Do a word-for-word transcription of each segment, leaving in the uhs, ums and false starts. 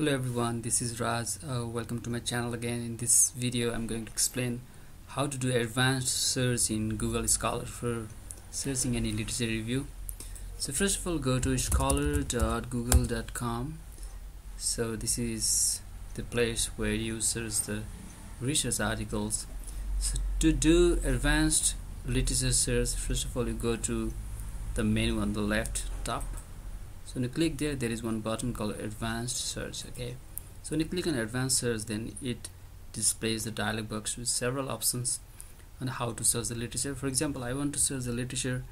Hello everyone, this is Raj. Uh, welcome to my channel again. In this video I'm going to explain how to do advanced search in Google Scholar for searching any literature review. So first of all, go to scholar dot google dot com. So this is the place where you search the research articles. So to do advanced literature search, first of all you go to the menu on the left top. So when you click there, there is one button called advanced search. Okay, so when you click on advanced search, then it displays the dialog box with several options on how to search the literature. For example, I want to search the literature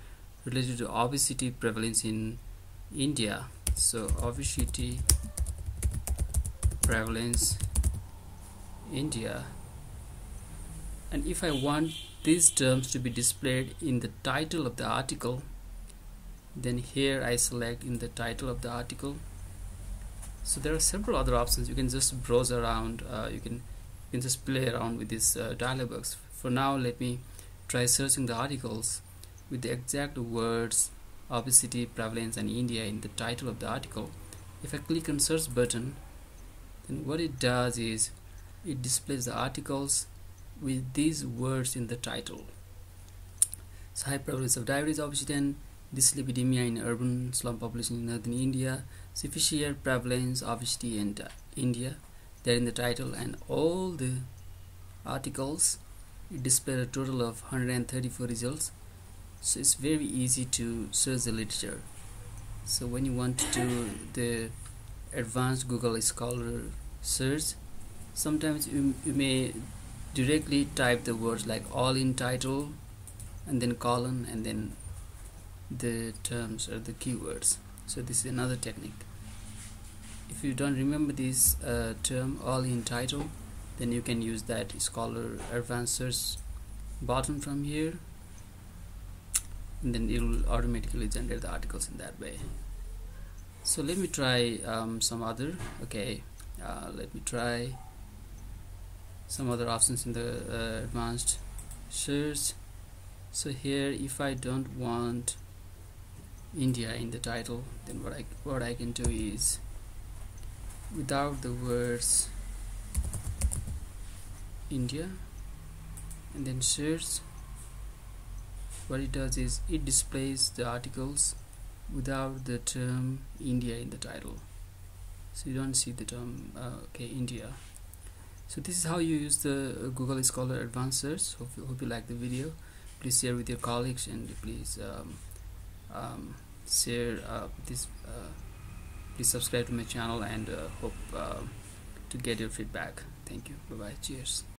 related to obesity prevalence in India. So obesity prevalence India, and if I want these terms to be displayed in the title of the article, then here I select in the title of the article. So there are several other options. You can just browse around, uh, you can you can just play around with this uh, dialog box. For now, let me try searching the articles with the exact words obesity, prevalence and India in the title of the article. If I click on search button, then what it does is it displays the articles with these words in the title. So high prevalence of diabetes, obesity and dyslipidemia in urban slum population in northern India, so if you share prevalence, obesity and uh, India, they're in the title, and all the articles display a total of one hundred thirty-four results. So it's very easy to search the literature. So when you want to do the advanced Google Scholar search, sometimes you, you may directly type the words like all in title and then colon and then the terms or the keywords. So this is another technique. If you don't remember this uh, term all in title, then you can use that Scholar advanced search button from here, and then it will automatically generate the articles in that way. So let me try um, some other okay uh, let me try some other options in the uh, advanced search. So here, if I don't want India in the title, then what I what I can do is without the words India and then search. What it does is it displays the articles without the term India in the title, so you don't see the term uh, okay India. So this is how you use the Google Scholar advanced search. Hope you, hope you like the video. Please share with your colleagues, and please um, um share uh, this uh, please subscribe to my channel, and uh, hope uh, to get your feedback. Thank you. Bye bye. Cheers.